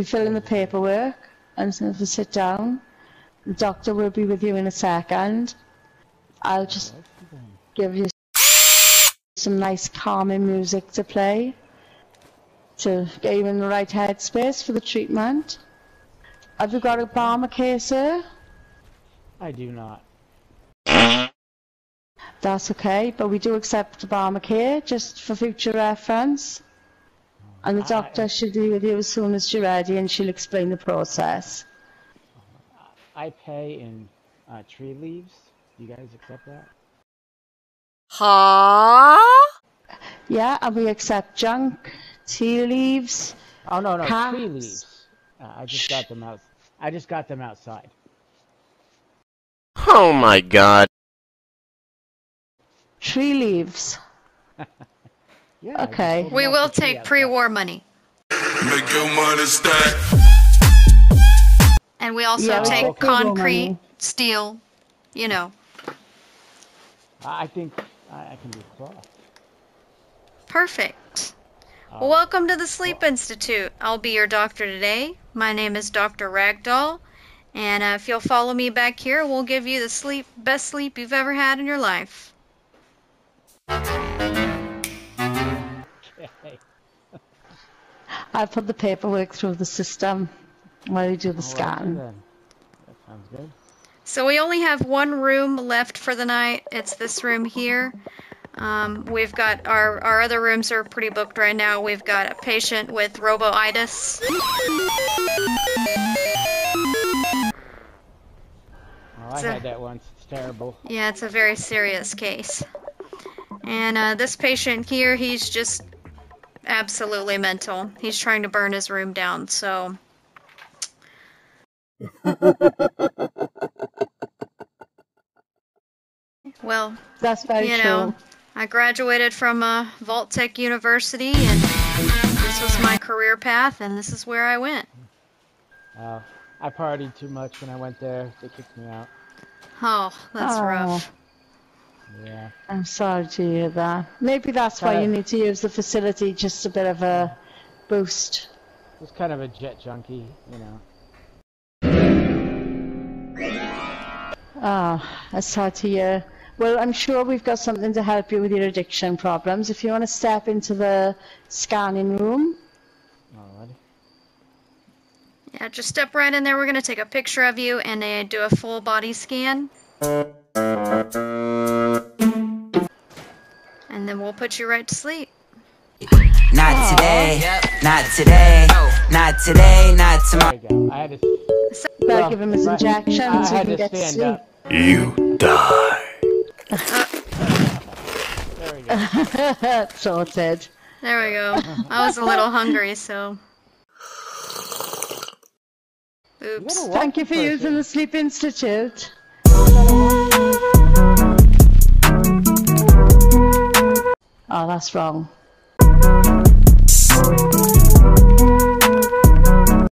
you fill in the paperwork and sit down. The doctor will be with you in a second. I'll just give you some nice calming music to play to get you in the right headspace for the treatment. Have you got Obamacare, sir? I do not. That's okay, but we do accept Obamacare, just for future reference. And the doctor should be with you as soon as you're ready, and she'll explain the process. I pay in tree leaves. Do you guys accept that? Huh? Yeah, and we accept junk, tea leaves. Oh no, no, caps. Tree leaves. I just got them out. I just got them outside. Oh my God. Tree leaves. Yeah, okay. We will take pre-war money. Make your money stack. And we also take concrete, steel, you know. I think I can do cloth. Perfect. Welcome to the Sleep Institute. I'll be your doctor today. My name is Dr. Ragdoll. And if you'll follow me back here, we'll give you the best sleep you've ever had in your life. Okay. I put the paperwork through the system while you do the scan. Right, that sounds good. So we only have one room left for the night. It's this room here. We've got our other rooms are pretty booked right now. We've got a patient with roboitis. Oh, I had that once. It's terrible. Yeah, it's a very serious case. And this patient here, he's just absolutely mental. He's trying to burn his room down, so... Well, that's very true. You know, I graduated from Vault-Tec University, and this was my career path, and this is where I went. I partied too much when I went there. They kicked me out. Oh, that's rough. Yeah. I'm sorry to hear that. Maybe that's why you need to use the facility, just a bit of a boost. Just kind of a jet junkie, you know. Ah, that's hard to hear. Well, I'm sure we've got something to help you with your addiction problems. If you want to step into the scanning room. Alrighty. Yeah, just step right in there. We're going to take a picture of you and do a full body scan. And then we'll put you right to sleep. Not today, not today, not today, not tomorrow. I had to give him his injection so he can get to sleep. You die. There we go. Sorted. There we go. I was a little hungry, so... Oops. Thank you for using the Sleep Institute. Oh, that's wrong.